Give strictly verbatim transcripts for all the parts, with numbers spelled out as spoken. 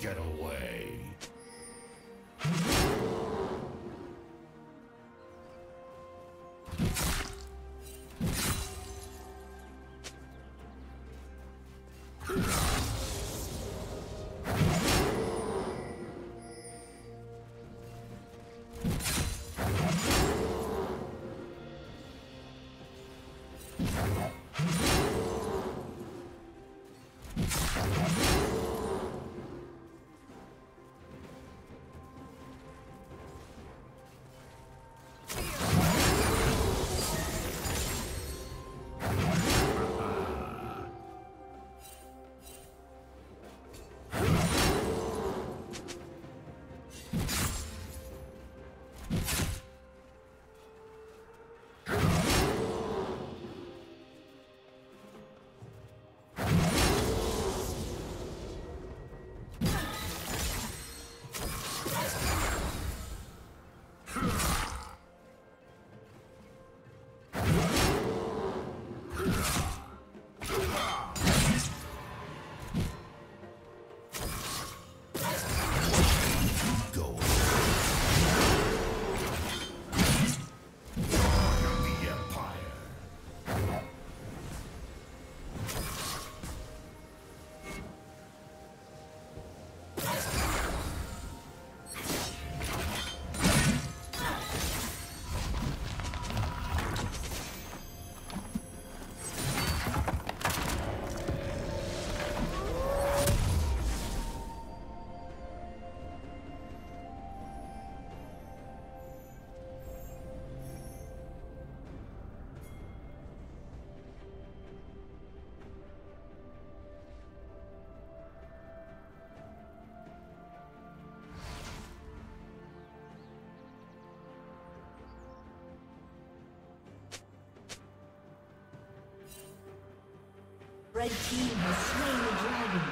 Get away. Red team has slain the dragon.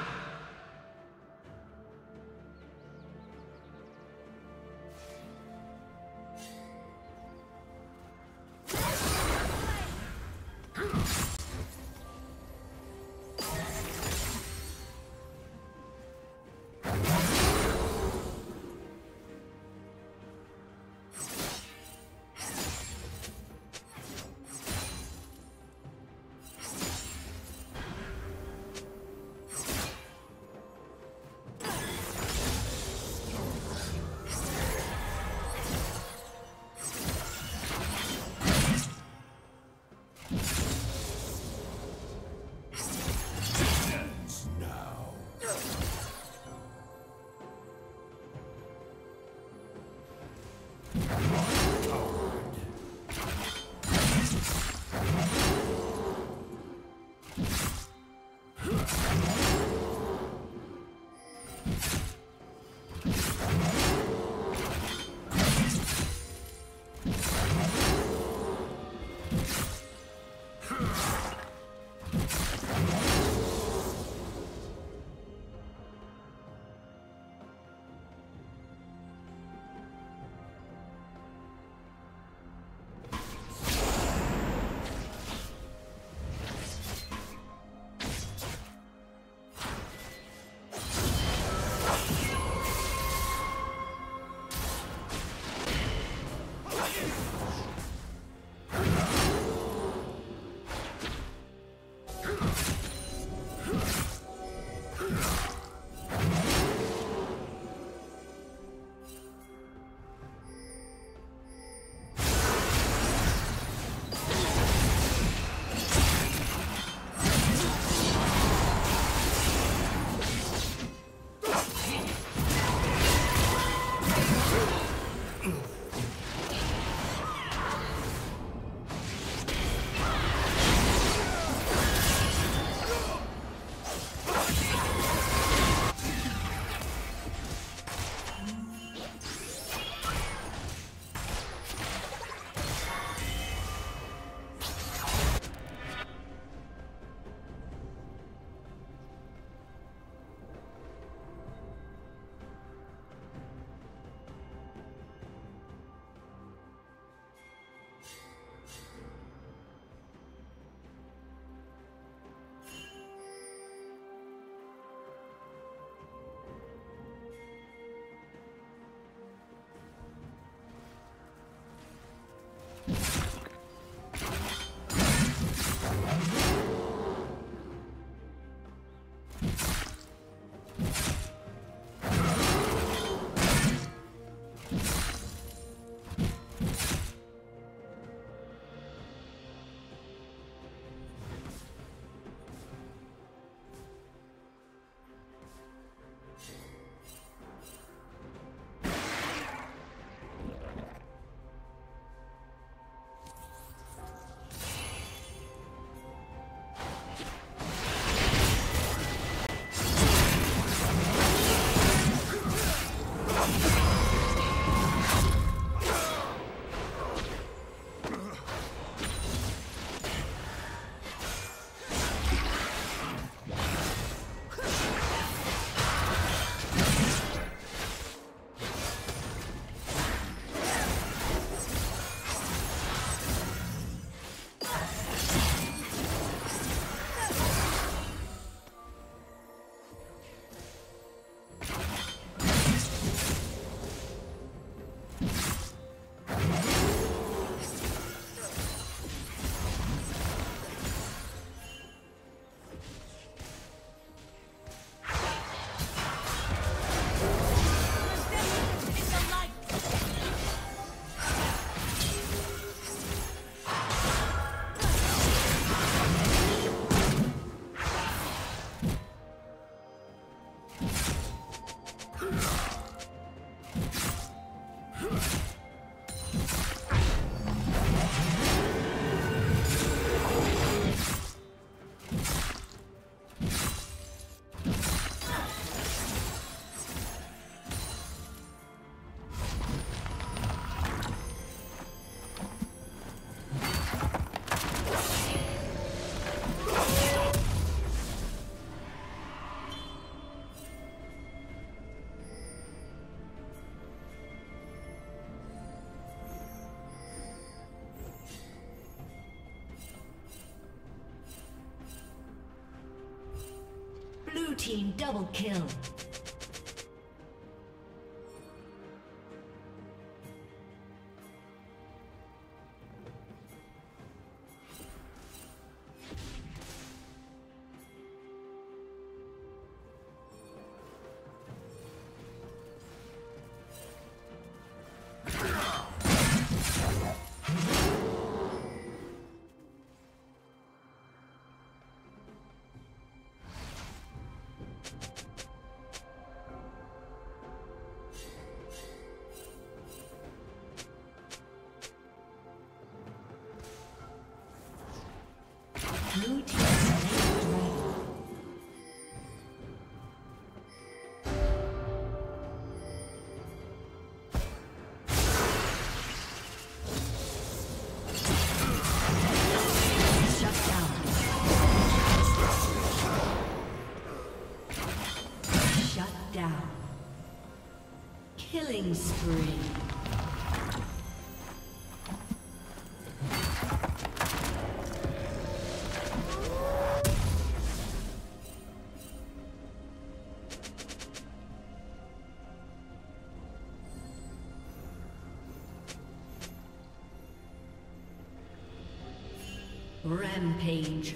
Blue team double kill. Killing spree. Rampage.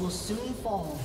Will soon fall.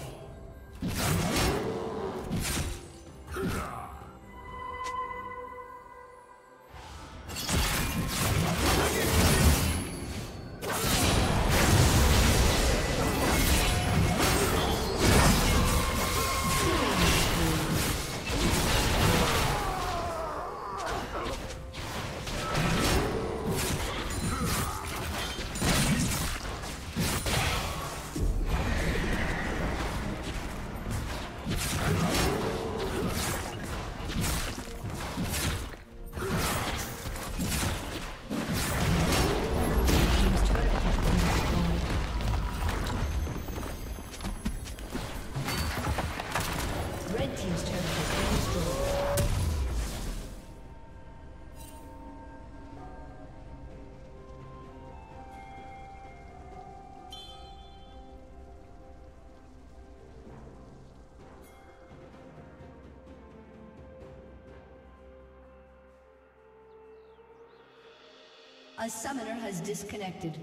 A summoner has disconnected.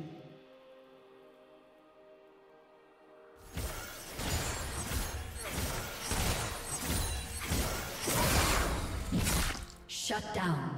Shut down.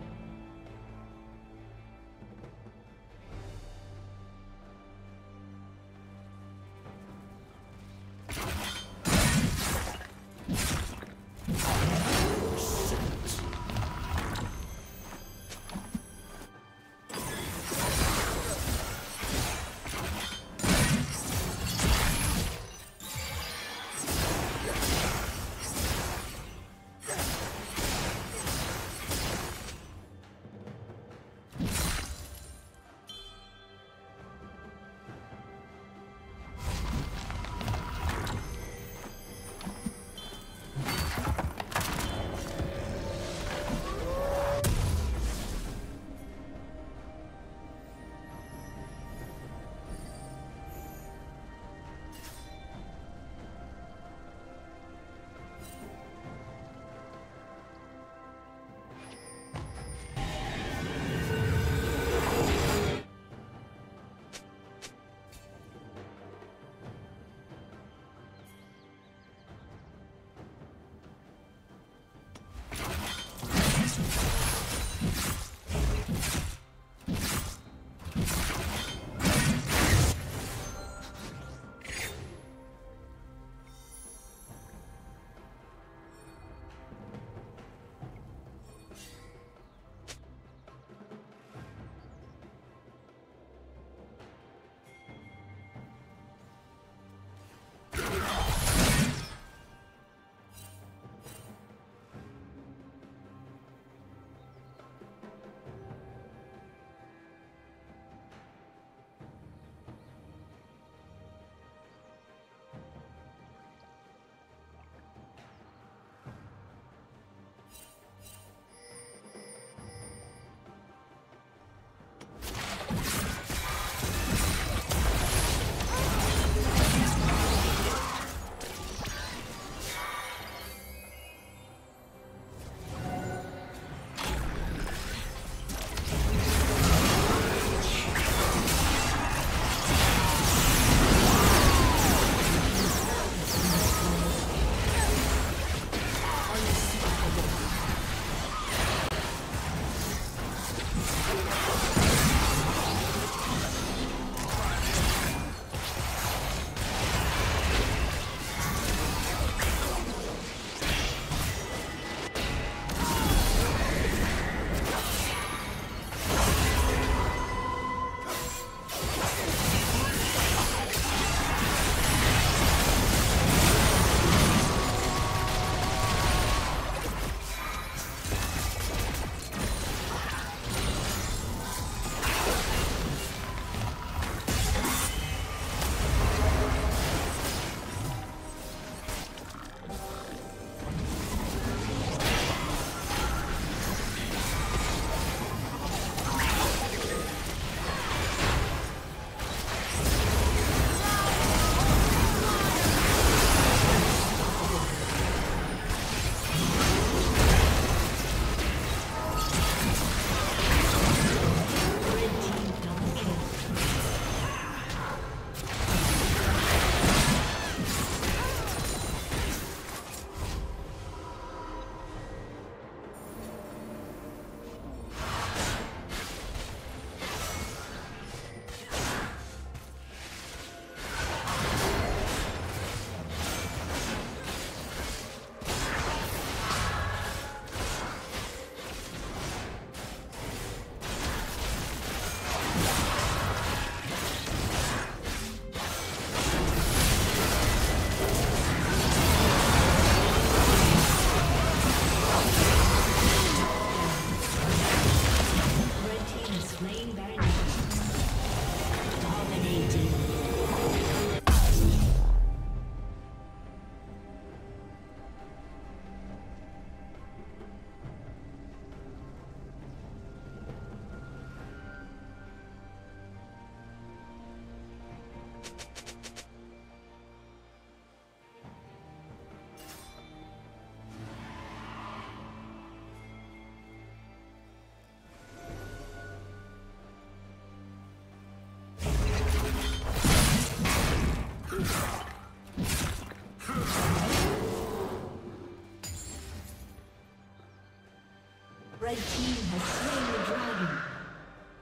Red team has slain the dragon.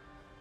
Aced.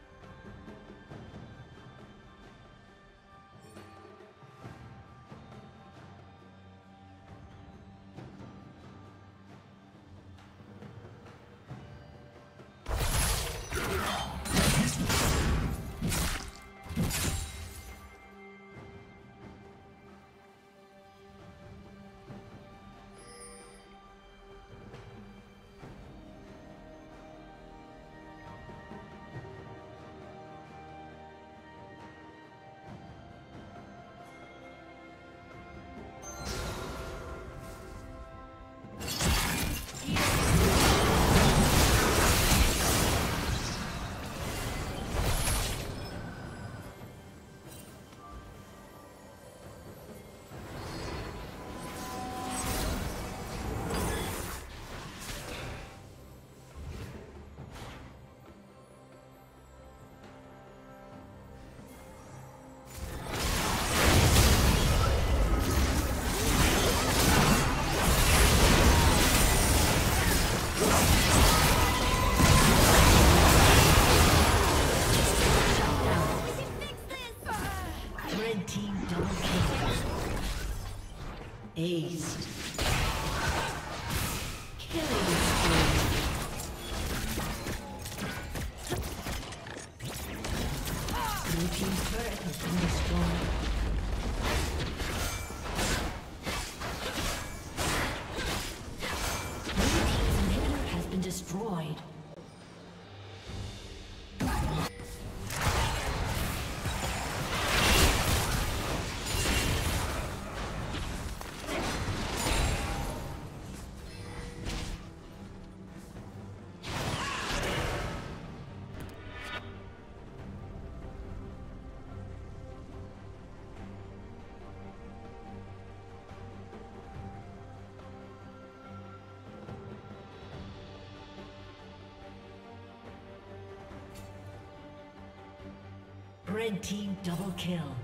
Red team double kill.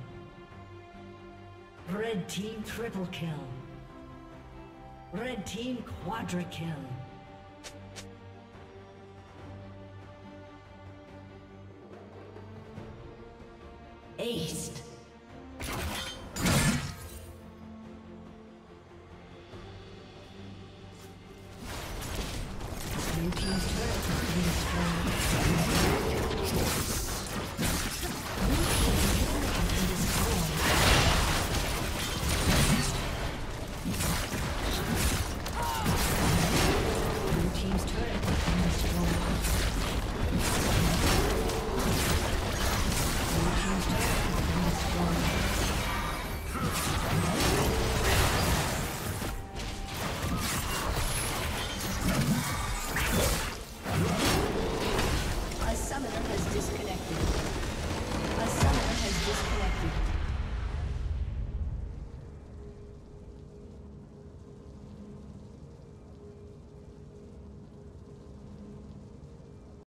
Red team triple kill. Red team quadra kill. Aced.